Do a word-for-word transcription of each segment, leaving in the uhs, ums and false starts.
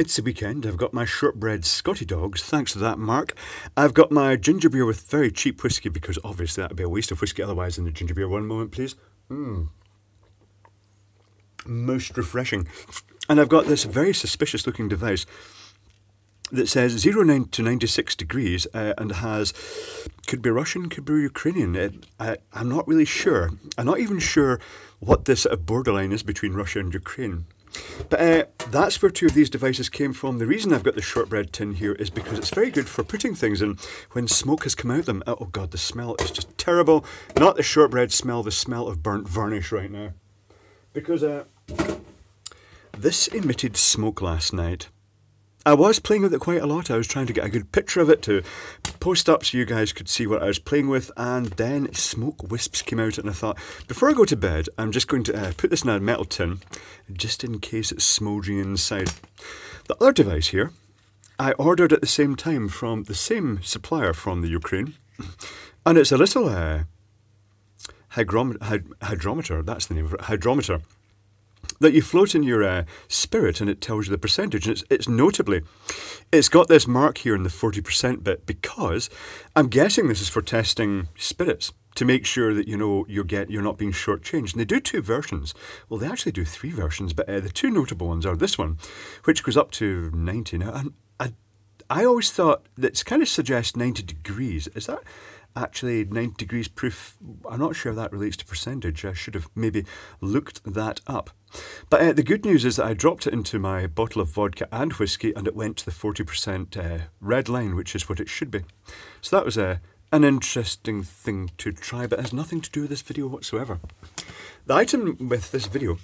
It's the weekend. I've got my shortbread Scotty dogs, thanks to that, Mark. I've got my ginger beer with very cheap whiskey, because obviously that would be a waste of whiskey otherwise in the ginger beer. One moment, please. Mmm. Most refreshing. And I've got this very suspicious looking device that says zero nine to ninety-six degrees uh, and has, could be Russian, could be Ukrainian. It, I, I'm not really sure. I'm not even sure what this sort of borderline is between Russia and Ukraine. But uh, that's where two of these devices came from. The reason I've got the shortbread tin here is because it's very good for putting things in when smoke has come out of them. Oh, oh God, the smell is just terrible. Not the shortbread smell, the smell of burnt varnish right now. Because uh, this emitted smoke last night. I was playing with it quite a lot. I was trying to get a good picture of it to post up so you guys could see what I was playing with, and then smoke wisps came out, and I thought, before I go to bed, I'm just going to uh, put this in a metal tin, just in case it's smouldering inside. The other device here, I ordered at the same time from the same supplier from the Ukraine, and it's a little uh, hygrometer, hyd hydrometer, that's the name of it, hydrometer, that you float in your uh, spirit, and it tells you the percentage. And it's, it's notably, it's got this mark here in the forty percent bit, because I'm guessing this is for testing spirits to make sure that, you know, you get, you're not being shortchanged. And they do two versions. Well, they actually do three versions, but uh, the two notable ones are this one, which goes up to ninety. Now, and I, I always thought that kind of suggests ninety degrees. Is that actually ninety degrees proof? I'm not sure if that relates to percentage. I should have maybe looked that up. But uh, the good news is that I dropped it into my bottle of vodka and whiskey, and it went to the forty percent uh, red line, which is what it should be. So that was uh, an interesting thing to try, but it has nothing to do with this video whatsoever. The item with this video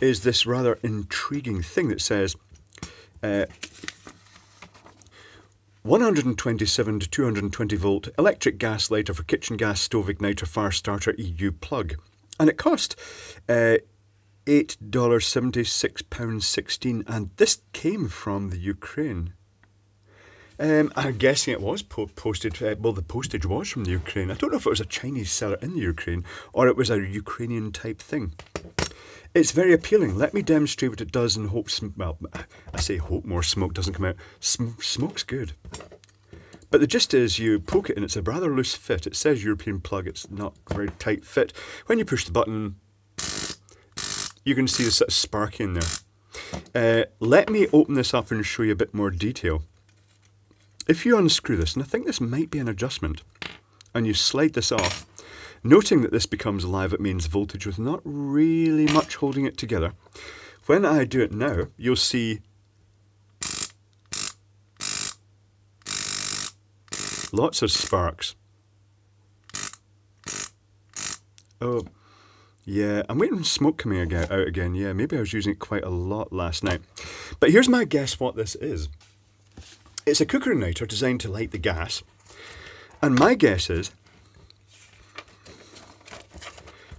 is this rather intriguing thing that says uh, one hundred twenty-seven to two hundred twenty volt electric gas lighter for kitchen gas stove igniter fire starter E U plug. And it cost Uh, eight dollars seventy-six, sixteen, and this came from the Ukraine. Um, I'm guessing it was po posted, uh, well, the postage was from the Ukraine. I don't know if it was a Chinese seller in the Ukraine or it was a Ukrainian type thing. It's very appealing. Let me demonstrate what it does and hope, well, I say hope more smoke doesn't come out. Sm smoke's good. But the gist is, you poke it and it's a rather loose fit. It says European plug, it's not a very tight fit. When you push the button, you can see the sort of sparky in there. Uh, let me open this up and show you a bit more detail. If you unscrew this, and I think this might be an adjustment, and you slide this off, noting that this becomes live at mains voltage with not really much holding it together. When I do it now, you'll see lots of sparks. Oh. Yeah, I'm waiting for smoke coming out again. Yeah, maybe I was using it quite a lot last night. But here's my guess what this is. It's a cooker igniter designed to light the gas. And my guess is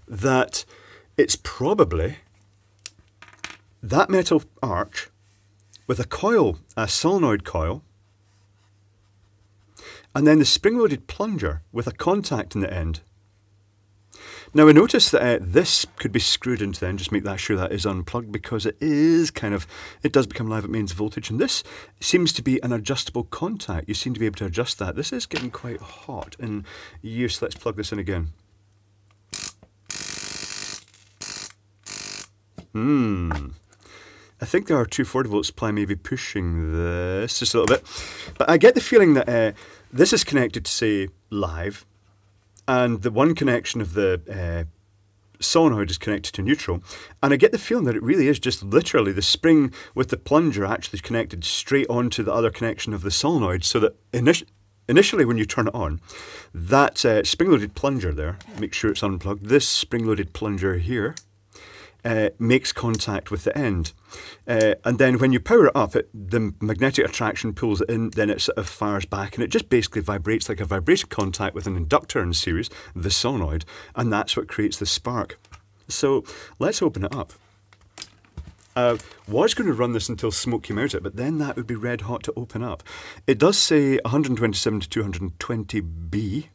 that it's probably that metal arch with a coil, a solenoid coil, and then the spring-loaded plunger with a contact in the end. Now I noticed that uh, this could be screwed into then, just make that sure that is unplugged, because it is kind of, it does become live at mains voltage, and this seems to be an adjustable contact. You seem to be able to adjust that. This is getting quite hot in use. Let's plug this in again. Hmm. I think there are two forty volt supply maybe pushing this just a little bit, but I get the feeling that uh, this is connected to, say, live, and the one connection of the uh, solenoid is connected to neutral. And I get the feeling that it really is just literally the spring with the plunger actually connected straight onto the other connection of the solenoid, so that init initially when you turn it on, that uh, spring-loaded plunger there, make sure it's unplugged, this spring-loaded plunger here uh, makes contact with the end. Uh, and then when you power it up, it, the magnetic attraction pulls it in, then it sort of fires back, and it just basically vibrates like a vibration contact with an inductor in series, the solenoid, and that's what creates the spark. So let's open it up. I uh, was going to run this until smoke came out of it, but then that would be red hot to open up. It does say one hundred twenty-seven to two hundred twenty B,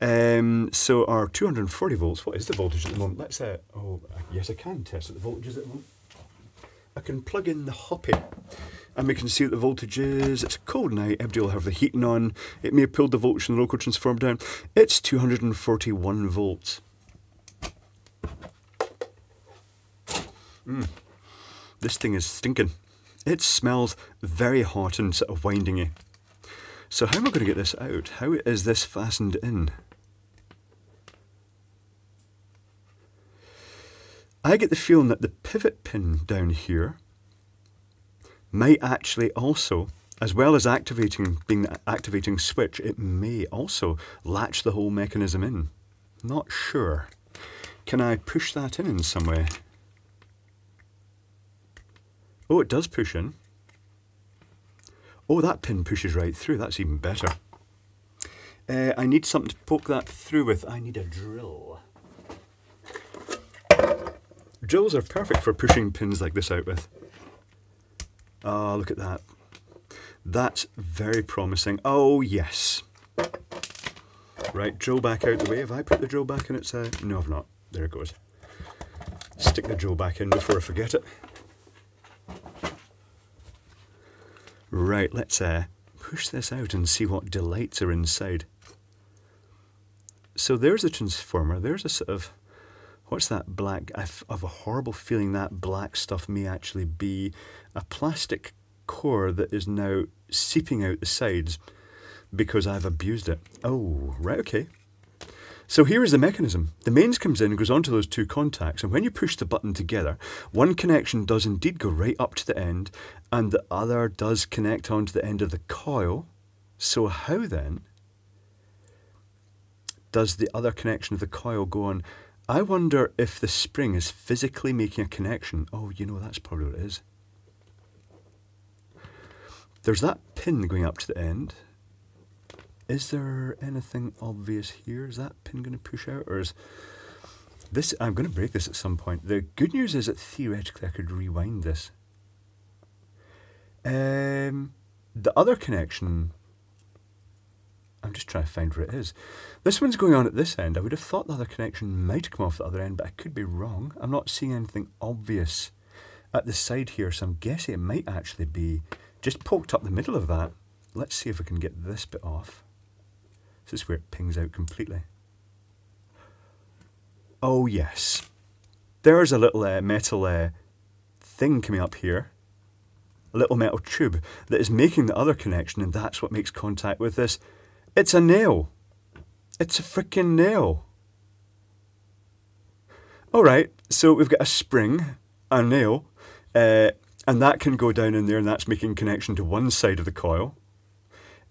Um, so our two hundred forty volts, what is the voltage at the moment? Let's, uh, oh, yes, I can test what the voltage is at the moment. I can plug in the Hoppy and we can see what the voltage is. It's a cold night, everybody will have the heating on. It may have pulled the voltage in the local transformer down. It's two hundred forty-one volts. Mm. This thing is stinking. It smells very hot and sort of windingy. So how am I going to get this out? How is this fastened in? I get the feeling that the pivot pin down here might actually also, as well as activating, being the activating switch, it may also latch the whole mechanism in. Not sure. Can I push that in in some way? Oh, it does push in. Oh, that pin pushes right through. That's even better. Uh, I need something to poke that through with. I need a drill. Drills are perfect for pushing pins like this out with. Ah, oh, look at that. That's very promising. Oh, yes. Right, drill back out the way. Have I put the drill back in its side? No, I've not. There it goes. Stick the drill back in before I forget it. Right, let's uh, push this out and see what delights are inside. So there's a transformer, there's a sort of, what's that black, I have a horrible feeling that black stuff may actually be a plastic core that is now seeping out the sides because I've abused it. Oh, right, okay. So here is the mechanism. The mains comes in and goes onto those two contacts, and when you push the button together, one connection does indeed go right up to the end, and the other does connect onto the end of the coil. So how then does the other connection of the coil go on? I wonder if the spring is physically making a connection. Oh, you know, that's probably what it is. There's that pin going up to the end. Is there anything obvious here? Is that pin going to push out, or is this, I'm going to break this at some point. The good news is that theoretically I could rewind this. Um, the other connection, I'm just trying to find where it is. This one's going on at this end. I would have thought the other connection might have come off the other end, but I could be wrong. I'm not seeing anything obvious at the side here, so I'm guessing it might actually be just poked up the middle of that. Let's see if I can get this bit off. This is where it pings out completely. Oh yes, there's a little uh, metal uh, thing coming up here, a little metal tube that is making the other connection, and that's what makes contact with this. It's a nail. It's a freaking nail. All right, so we've got a spring, a nail, uh, and that can go down in there, and that's making connection to one side of the coil.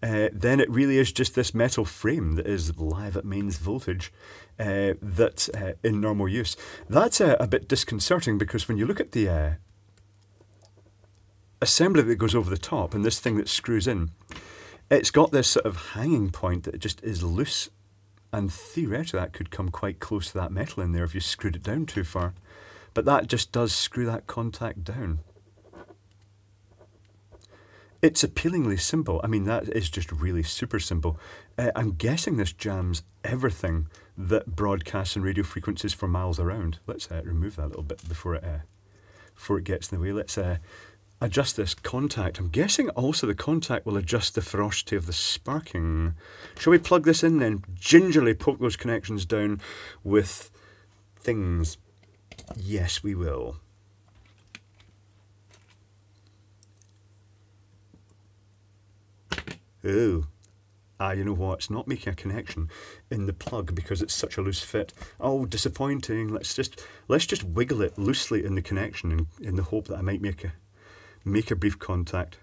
Uh, then it really is just this metal frame that is live at mains voltage uh, that's uh, in normal use. That's uh, a bit disconcerting, because when you look at the uh, assembly that goes over the top and this thing that screws in, it's got this sort of hanging point that just is loose, and theoretically that could come quite close to that metal in there if you screwed it down too far. But that just does screw that contact down. It's appealingly simple. I mean, that is just really super simple. Uh, I'm guessing this jams everything that broadcasts and radio frequencies for miles around. Let's uh, remove that a little bit before it, uh, before it gets in the way. Let's uh, adjust this contact. I'm guessing also the contact will adjust the ferocity of the sparking. Shall we plug this in then? Gingerly poke those connections down with things. Yes, we will. Oh, ah, you know what, it's not making a connection in the plug because it's such a loose fit. Oh, disappointing. Let's just let's just wiggle it loosely in the connection in, in the hope that I might make a, make a brief contact.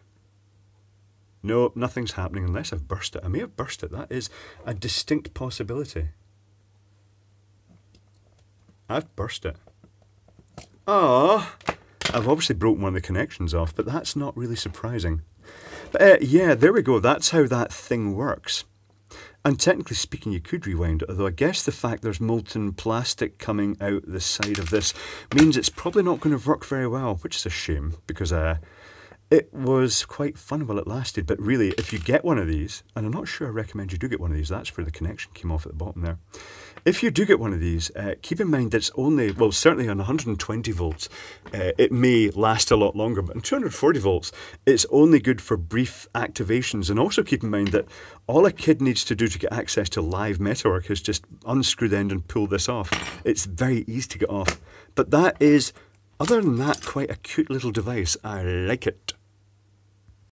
No, nothing's happening unless I've burst it. I may have burst it. That is a distinct possibility. I've burst it. Ah, I've obviously broken one of the connections off, but that's not really surprising. But uh, yeah, there we go, that's how that thing works. And technically speaking, you could rewind it, although I guess the fact there's molten plastic coming out the side of this means it's probably not going to work very well, which is a shame, because uh, it was quite fun while it lasted, but really, if you get one of these, and I'm not sure I recommend you do get one of these, that's where the connection came off at the bottom there. If you do get one of these, uh, keep in mind that it's only, well, certainly on one hundred twenty volts, uh, it may last a lot longer, but on two hundred forty volts, it's only good for brief activations. And also keep in mind that all a kid needs to do to get access to live metalwork is just unscrew the end and pull this off. It's very easy to get off, but that is, other than that, quite a cute little device. I like it.